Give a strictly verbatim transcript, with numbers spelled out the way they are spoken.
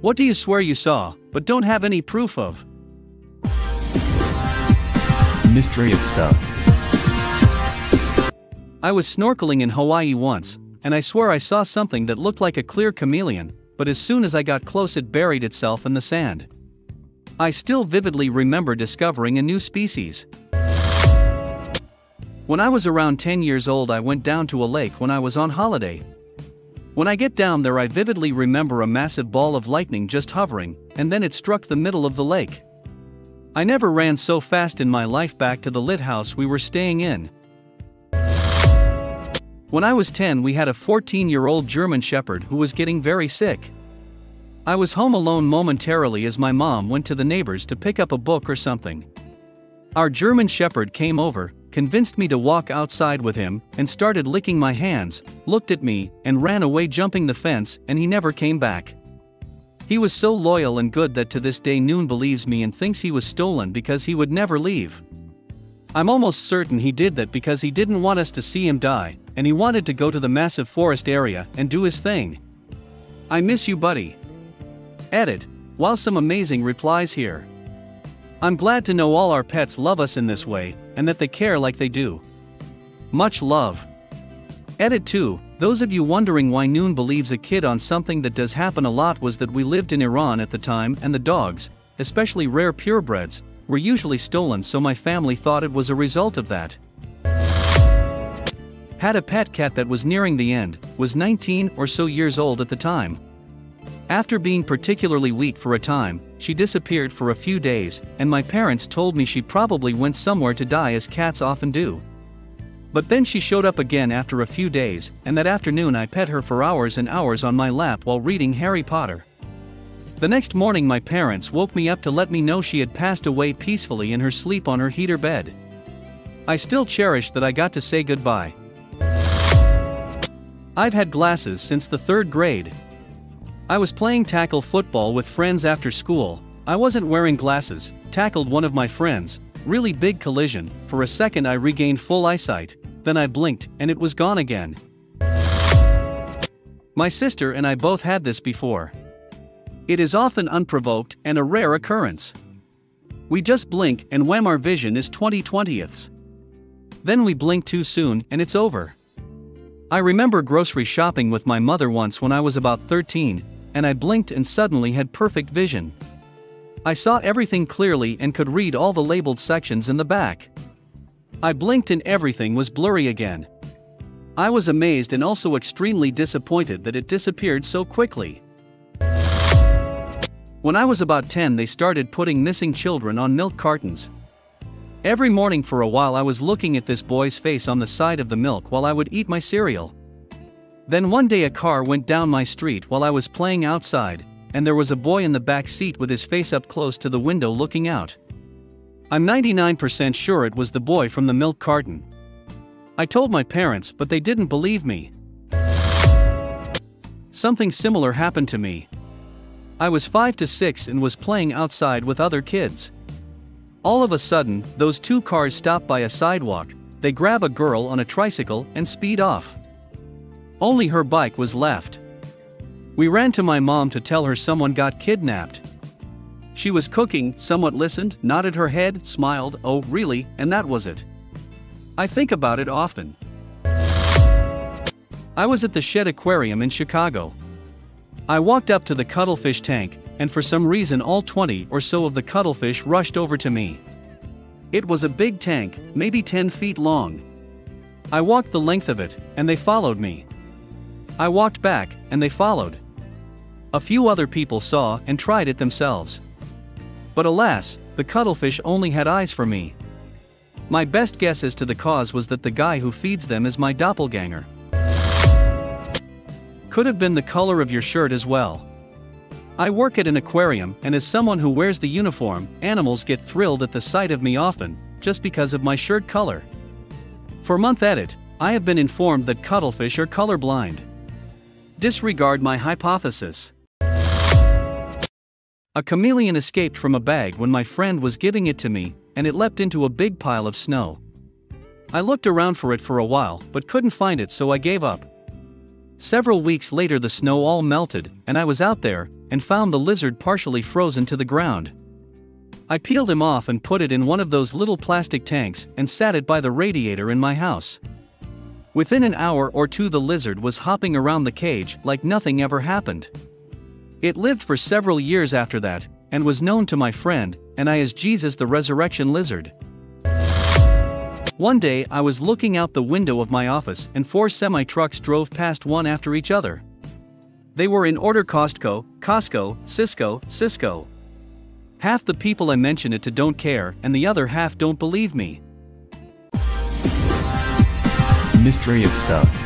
What do you swear you saw, but don't have any proof of? Mystery of Stuff. I was snorkeling in Hawaii once, and I swear I saw something that looked like a clear chameleon, but as soon as I got close it buried itself in the sand. I still vividly remember discovering a new species. When I was around ten years old I went down to a lake when I was on holiday. When I get down there I vividly remember a massive ball of lightning just hovering, and then it struck the middle of the lake. I never ran so fast in my life back to the lit house we were staying in. When I was ten we had a fourteen-year-old German Shepherd who was getting very sick. I was home alone momentarily as my mom went to the neighbors to pick up a book or something. Our German Shepherd came over, convinced me to walk outside with him, and started licking my hands, looked at me, and ran away jumping the fence, and he never came back. He was so loyal and good that to this day Noon believes me and thinks he was stolen because he would never leave. I'm almost certain he did that because he didn't want us to see him die, and he wanted to go to the massive forest area and do his thing. I miss you, buddy. Edit. Wow, some amazing replies here. I'm glad to know all our pets love us in this way, and that they care like they do. Much love. Edit two, those of you wondering why Noon believes a kid on something that does happen a lot was that we lived in Iran at the time and the dogs, especially rare purebreds, were usually stolen so my family thought it was a result of that. Had a pet cat that was nearing the end, was nineteen or so years old at the time. After being particularly weak for a time, she disappeared for a few days, and my parents told me she probably went somewhere to die as cats often do. But then she showed up again after a few days, and that afternoon I pet her for hours and hours on my lap while reading Harry Potter. The next morning my parents woke me up to let me know she had passed away peacefully in her sleep on her heater bed. I still cherish that I got to say goodbye. I've had glasses since the third grade. I was playing tackle football with friends after school, I wasn't wearing glasses, tackled one of my friends, really big collision, for a second I regained full eyesight, then I blinked, and it was gone again. My sister and I both had this before. It is often unprovoked and a rare occurrence. We just blink and wham, our vision is twenty twentieths. Then we blink too soon and it's over. I remember grocery shopping with my mother once when I was about thirteen, and I blinked and suddenly had perfect vision. I saw everything clearly and could read all the labeled sections in the back. I blinked and everything was blurry again. I was amazed and also extremely disappointed that it disappeared so quickly. When I was about ten they started putting missing children on milk cartons. Every morning for a while I was looking at this boy's face on the side of the milk while I would eat my cereal. Then one day a car went down my street while I was playing outside, and there was a boy in the back seat with his face up close to the window looking out. I'm ninety-nine percent sure it was the boy from the milk carton. I told my parents but they didn't believe me. Something similar happened to me. I was five to six and was playing outside with other kids. All of a sudden, those two cars stop by a sidewalk, they grab a girl on a tricycle and speed off. Only her bike was left. We ran to my mom to tell her someone got kidnapped. She was cooking, somewhat listened, nodded her head, smiled, oh, really, and that was it. I think about it often. I was at the Shedd Aquarium in Chicago. I walked up to the cuttlefish tank, and for some reason all twenty or so of the cuttlefish rushed over to me. It was a big tank, maybe ten feet long. I walked the length of it, and they followed me. I walked back, and they followed. A few other people saw and tried it themselves. But alas, the cuttlefish only had eyes for me. My best guess as to the cause was that the guy who feeds them is my doppelganger. Could have been the color of your shirt as well. I work at an aquarium, and as someone who wears the uniform, animals get thrilled at the sight of me often, just because of my shirt color. For month edit, I have been informed that cuttlefish are colorblind. Disregard my hypothesis. A chameleon escaped from a bag when my friend was giving it to me, and it leapt into a big pile of snow. I looked around for it for a while but couldn't find it so I gave up. Several weeks later the snow all melted, and I was out there, and found the lizard partially frozen to the ground. I peeled him off and put it in one of those little plastic tanks and sat it by the radiator in my house. Within an hour or two the lizard was hopping around the cage like nothing ever happened. It lived for several years after that, and was known to my friend and I as Jesus the Resurrection Lizard. One day I was looking out the window of my office and four semi-trucks drove past one after each other. They were in order: Costco, Costco, Cisco, Cisco. Half the people I mention it to don't care and the other half don't believe me. Mystery of Stuff.